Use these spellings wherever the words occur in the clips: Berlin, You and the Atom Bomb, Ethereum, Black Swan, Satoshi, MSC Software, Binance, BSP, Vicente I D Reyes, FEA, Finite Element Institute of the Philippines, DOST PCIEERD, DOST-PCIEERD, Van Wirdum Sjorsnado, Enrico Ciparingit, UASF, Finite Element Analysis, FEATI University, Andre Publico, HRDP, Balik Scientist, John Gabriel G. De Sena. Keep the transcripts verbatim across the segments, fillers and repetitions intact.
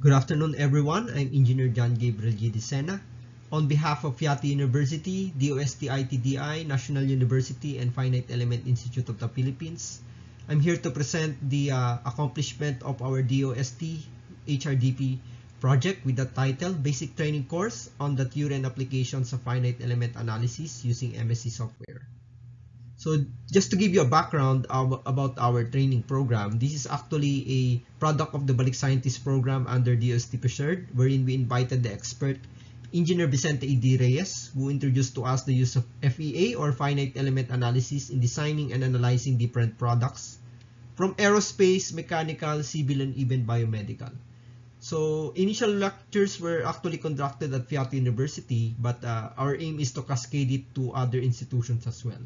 Good afternoon, everyone. I'm Engineer John Gabriel G. De Sena. On behalf of FEATI University, DOST I T D I, National University, and Finite Element Institute of the Philippines, I'm here to present the uh, accomplishment of our DOST H R D P project with the title Basic Training Course on the Theory and Applications of Finite Element Analysis using M S C Software. So just to give you a background about our training program, this is actually a product of the Balik Scientist program under DOST-PCIEERD, wherein we invited the expert Engineer Vicente I D Reyes, who introduced to us the use of F E A or Finite Element Analysis in designing and analyzing different products from aerospace, mechanical, civil, and even biomedical. So initial lectures were actually conducted at FEATI University, but uh, our aim is to cascade it to other institutions as well.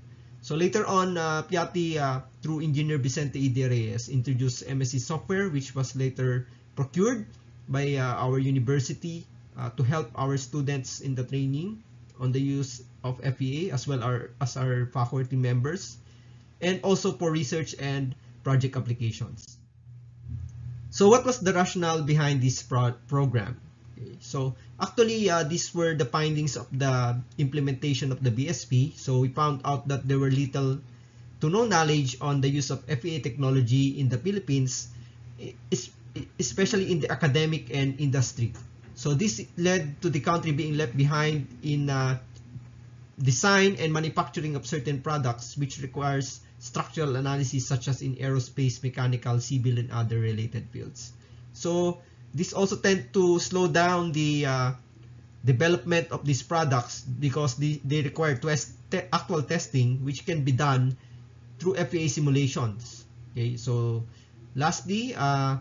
So later on, uh, FEATI, uh, through Engineer Vicente I D Reyes, introduced M S C Software, which was later procured by uh, our university Uh, to help our students in the training on the use of F E A, as well our, as our faculty members, and also for research and project applications. So what was the rationale behind this pro program? Okay. So actually, uh, these were the findings of the implementation of the B S P. So we found out that there were little to no knowledge on the use of F E A technology in the Philippines, especially in the academic and industry. So this led to the country being left behind in uh, design and manufacturing of certain products, which requires structural analysis such as in aerospace, mechanical, civil, and other related fields. So this also tends to slow down the uh, development of these products because they, they require test, te actual testing, which can be done through F E A simulations. Okay, so lastly, uh,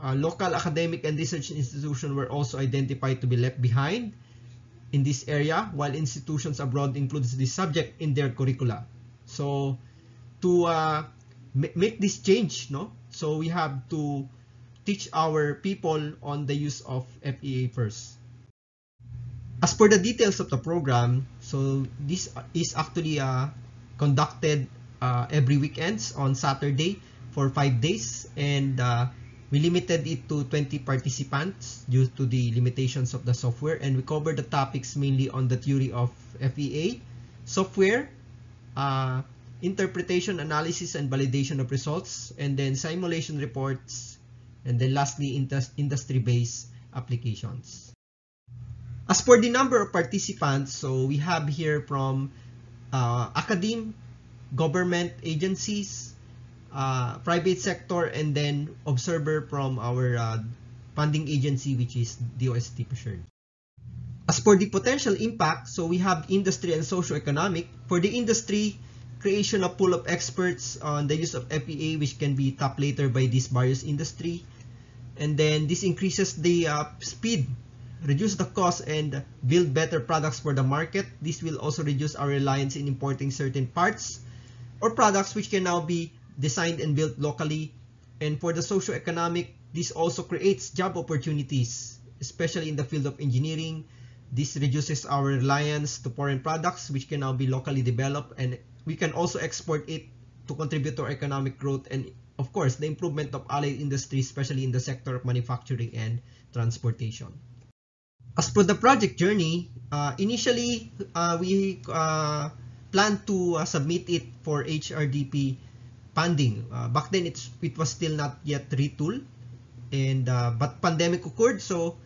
Uh, local academic and research institutions were also identified to be left behind in this area, while institutions abroad include this subject in their curricula. So to uh, make this change, no? So we have to teach our people on the use of F E A first. As for the details of the program, so this is actually uh, conducted uh, every weekends on Saturday for five days, and uh, we limited it to twenty participants due to the limitations of the software, and we covered the topics mainly on the theory of F E A, software, uh, interpretation, analysis, and validation of results, and then simulation reports, and then lastly, industry-based applications. As for the number of participants, so we have here from uh, academe, government agencies, Uh, private sector, and then observer from our uh, funding agency, which is DOST-PCIEERD. As for the potential impact, so we have industry and socio-economic. For the industry, creation of pool of experts on the use of F E A, which can be tapped later by these various industry. And then this increases the uh, speed, reduce the cost, and build better products for the market. This will also reduce our reliance in importing certain parts or products which can now be designed and built locally. And for the socio-economic, this also creates job opportunities, especially in the field of engineering. This reduces our reliance to foreign products, which can now be locally developed, and we can also export it to contribute to economic growth and, of course, the improvement of allied industry, especially in the sector of manufacturing and transportation. As for the project journey, uh, initially, uh, we uh, plan to uh, submit it for H R D P funding. Uh, back then, it's, it was still not yet retooled, and uh, but pandemic occurred, so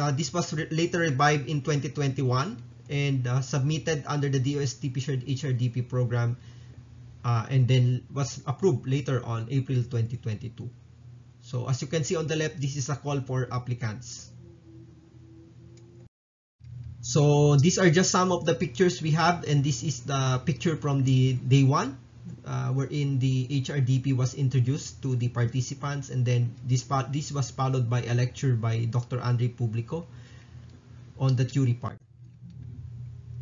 uh, this was re later revived in twenty twenty-one and uh, submitted under the DOST-PCIEERD H R D P program, uh, and then was approved later on April twenty twenty-two. So as you can see on the left, this is a call for applicants. So these are just some of the pictures we have, and this is the picture from the day one, Uh, wherein the H R D P was introduced to the participants, and then this, this was followed by a lecture by Doctor Andre Publico on the theory part.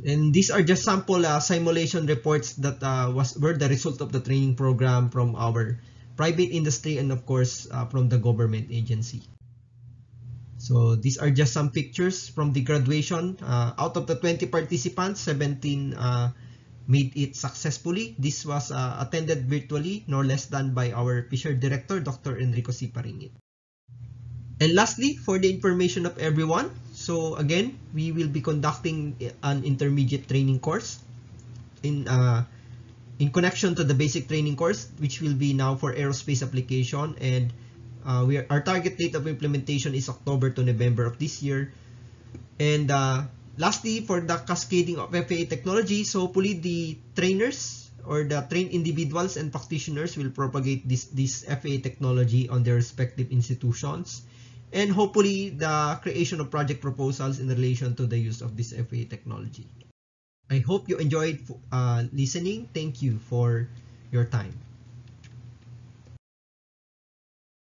And these are just sample uh, simulation reports that uh, was, were the result of the training program from our private industry and, of course, uh, from the government agency. So these are just some pictures from the graduation. Uh, out of the twenty participants, seventeen uh, made it successfully. This was uh, attended virtually, no less than by our PCIEERD director, Doctor Enrico Ciparingit. And lastly, for the information of everyone, so again, we will be conducting an intermediate training course in uh, in connection to the basic training course, which will be now for aerospace application, and uh, we are, our target date of implementation is October to November of this year. And uh, lastly, for the cascading of F A A technology, so hopefully the trainers or the trained individuals and practitioners will propagate this, this F A A technology on their respective institutions, and hopefully the creation of project proposals in relation to the use of this F A A technology. I hope you enjoyed uh, listening. Thank you for your time.